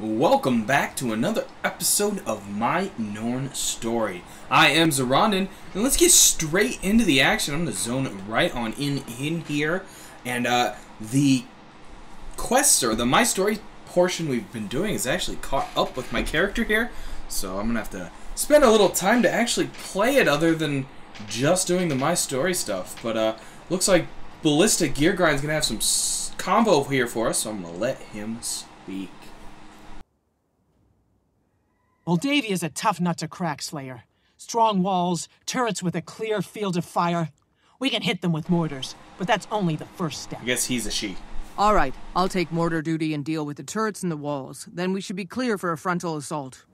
Welcome back to another episode of My Norn Story. I am Zoronden, and let's get straight into the action. I'm going to zone right on in here, and the quests, or the My Story portion we've been doing, is actually caught up with my character here, so I'm going to have to spend a little time to actually play it other than just doing the My Story stuff, but looks like Ballista Gear Grind's going to have some combo here for us, so I'm going to let him speak. Well, Davia's a tough nut to crack, Slayer. Strong walls, turrets with a clear field of fire. We can hit them with mortars, but that's only the first step. I guess he's a she. All right, I'll take mortar duty and deal with the turrets and the walls. Then we should be clear for a frontal assault.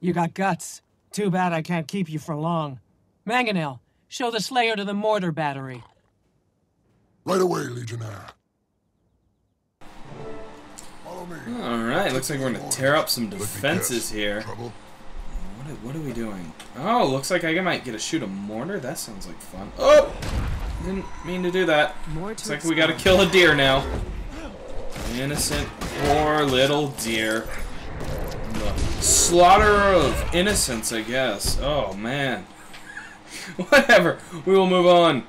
You got guts. Too bad I can't keep you for long. Mangonel, show the Slayer to the mortar battery. Right away, Legionnaire. Alright, looks like we're going to tear up some defenses here. What are we doing? Oh, looks like I might get to shoot a mortar. That sounds like fun. Oh! Didn't mean to do that. Looks like we got to kill a deer now. Innocent, poor little deer. The slaughter of innocence, I guess. Oh, man. Whatever. We will move on.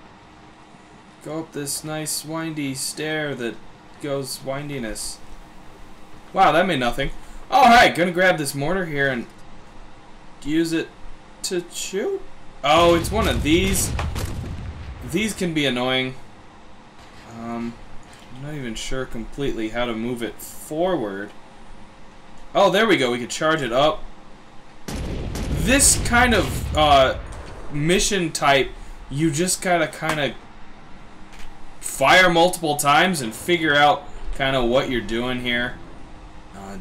Go up this nice windy stair that goes windiness. Wow, that made nothing. Alright, gonna grab this mortar here and use it to shoot? Oh, it's one of these. These can be annoying. I'm not even sure completely how to move it forward. Oh, there we go. We can charge it up. This kind of mission type, you just gotta kind of fire multiple times and figure out kind of what you're doing here.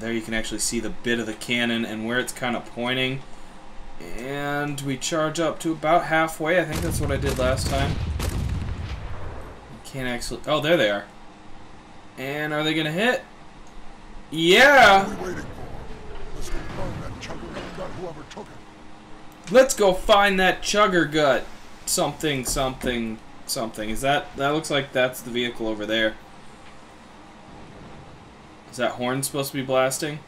There you can actually see the bit of the cannon and where it's kind of pointing. And we charge up to about halfway. I think that's what I did last time. Can't actually... Oh, there they are. And are they going to hit? Yeah! Let's go find that chugger gut. Something, something, something. Is that... That looks like that's the vehicle over there. Is that horn supposed to be blasting?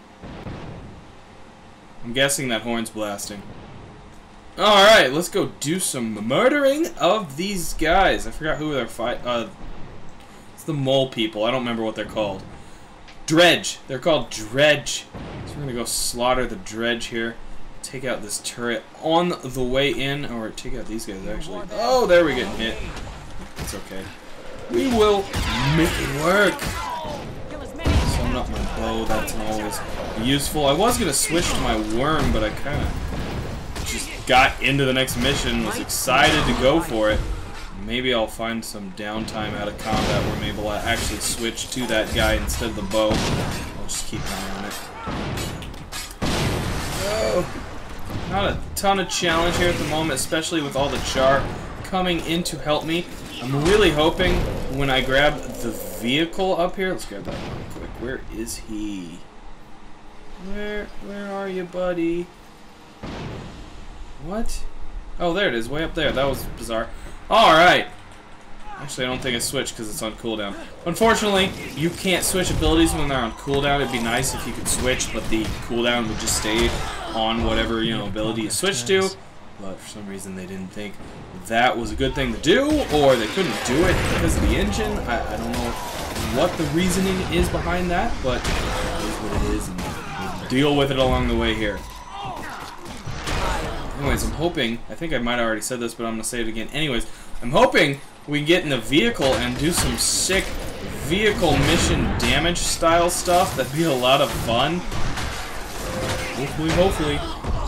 I'm guessing that horn's blasting. Alright, let's go do some murdering of these guys. I forgot who they're fighting. It's the mole people. I don't remember what they're called. Dredge. They're called Dredge. So we're gonna go slaughter the Dredge here. Take out this turret on the way in. Or take out these guys, actually. Oh, there we get hit. It's okay. We will make it work. Up my bow, that's always useful. I was gonna switch to my worm, but I kind of just got into the next mission, was excited to go for it. Maybe I'll find some downtime out of combat where I'm able to actually switch to that guy instead of the bow. I'll just keep an eye on it. Oh, not a ton of challenge here at the moment, especially with all the Charr coming in to help me. I'm really hoping when I grab the vehicle up here, let's grab that one. Where is he? Where are you, buddy? What? Oh, there it is, way up there. That was bizarre. Alright. Actually, I don't think I switched because it's on cooldown. Unfortunately, you can't switch abilities when they're on cooldown. It'd be nice if you could switch, but the cooldown would just stay on whatever, you know, ability you switch to. But for some reason, they didn't think that was a good thing to do, or they couldn't do it because of the engine. I don't know what the reasoning is behind that, but it is what it is, and we'll deal with it along the way here. Anyways, I'm hoping, I think I might have already said this, but I'm going to say it again. Anyways, I'm hoping we get in the vehicle and do some sick vehicle mission damage style stuff. That'd be a lot of fun. Hopefully,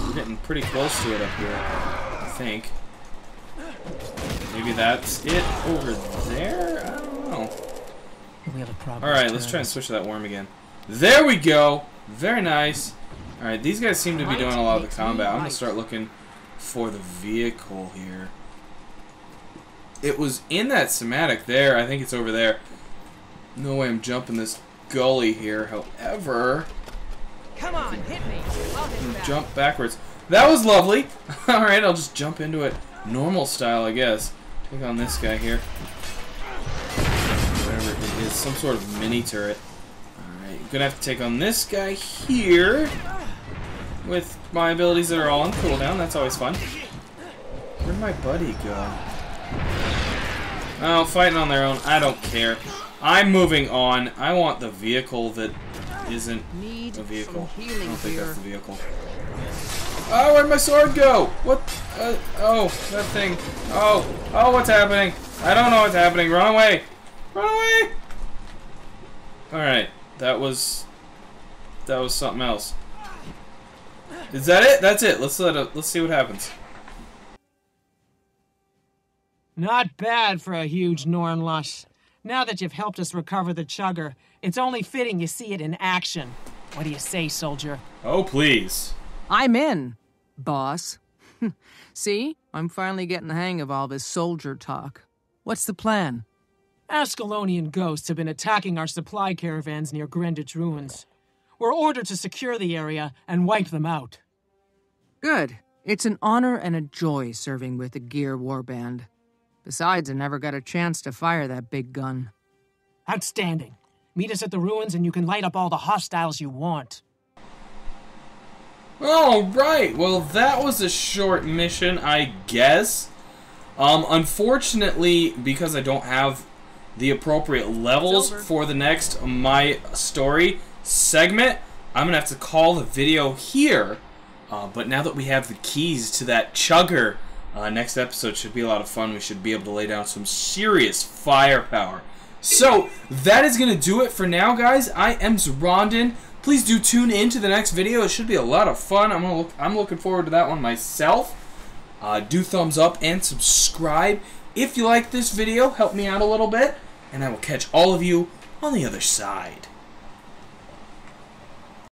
we're getting pretty close to it up here, I think. Maybe that's it over there? I don't know. Alright, let's try and switch to that worm again. There we go! Very nice. Alright, these guys seem to be doing a lot of the combat. I'm going to start looking for the vehicle here. It was in that somatic there. I think it's over there. No way I'm jumping this gully here. However... Come on, hit me. I'll jump backwards. That was lovely! Alright, I'll just jump into it normal style, I guess. Take on this guy here. Some sort of mini turret. Alright, Gonna have to take on this guy here with my abilities that are all on cooldown. That's always fun. Where'd my buddy go? Oh, fighting on their own. I don't care. I'm moving on. I want the vehicle that isn't a vehicle. I don't think that's the vehicle. Oh, where'd my sword go? What? Oh, that thing. Oh, oh, what's happening? I don't know what's happening. Run away! Run away! Alright, that was something else. Is that it? That's it. Let's see what happens. Not bad for a huge Norn loss. Now that you've helped us recover the chugger, it's only fitting you see it in action. What do you say, soldier? Oh, please. I'm in, boss. See? I'm finally getting the hang of all this soldier talk. What's the plan? Ascalonian ghosts have been attacking our supply caravans near Grendich Ruins. We're ordered to secure the area and wipe them out. Good. It's an honor and a joy serving with the Gear Warband. Besides, I never got a chance to fire that big gun. Outstanding. Meet us at the ruins and you can light up all the hostiles you want. Alright, well that was a short mission, I guess. Unfortunately, because I don't have the appropriate levels for the next My Story segment, I'm going to have to call the video here. But now that we have the keys to that chugger, next episode should be a lot of fun. We should be able to lay down some serious firepower. So, that is going to do it for now, guys. I am Zoronden. Please do tune in to the next video. It should be a lot of fun. I'm looking forward to that one myself. Do thumbs up and subscribe. If you like this video, help me out a little bit. And I will catch all of you on the other side.